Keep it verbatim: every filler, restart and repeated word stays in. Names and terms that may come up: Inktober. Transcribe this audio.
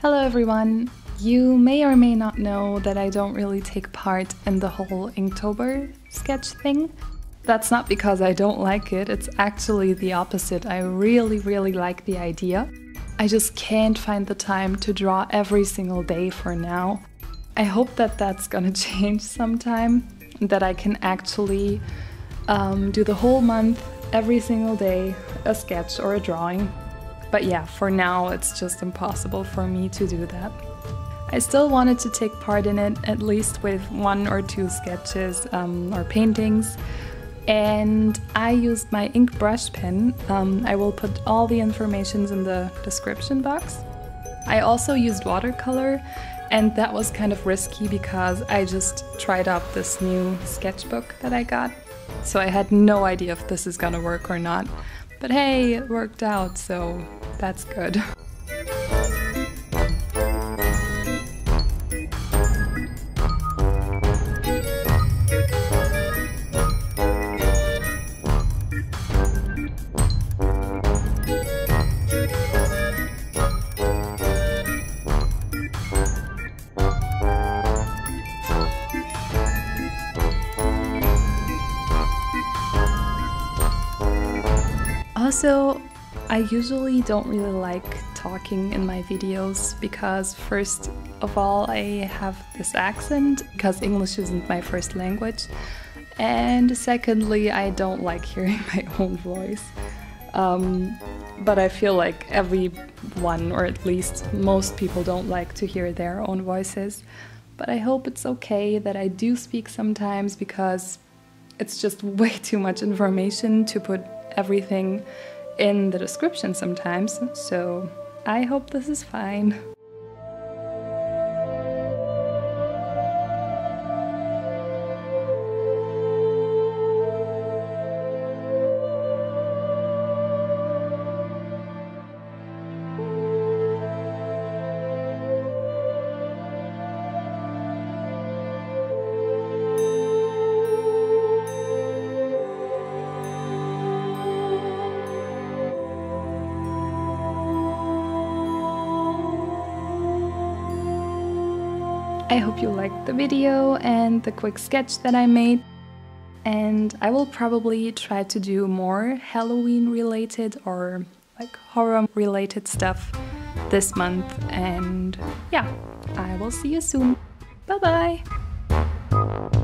Hello everyone! You may or may not know that I don't really take part in the whole Inktober sketch thing. That's not because I don't like it, it's actually the opposite. I really, really like the idea. I just can't find the time to draw every single day for now. I hope that that's gonna change sometime, that I can actually um, do the whole month, every single day, a sketch or a drawing. But yeah, for now it's just impossible for me to do that. I still wanted to take part in it, at least with one or two sketches um, or paintings. And I used my ink brush pen. Um, I will put all the information in the description box. I also used watercolor, and that was kind of risky because I just tried out this new sketchbook that I got. So I had no idea if this is gonna work or not. But hey, it worked out, so that's good. Also, I usually don't really like talking in my videos because first of all I have this accent because English isn't my first language, and secondly I don't like hearing my own voice. Um, but I feel like everyone, or at least most people, don't like to hear their own voices. But I hope it's okay that I do speak sometimes because it's just way too much information to put everything in the description sometimes, so I hope this is fine. I hope you liked the video and the quick sketch that I made, and I will probably try to do more Halloween related or like horror related stuff this month, and yeah, I will see you soon. Bye bye!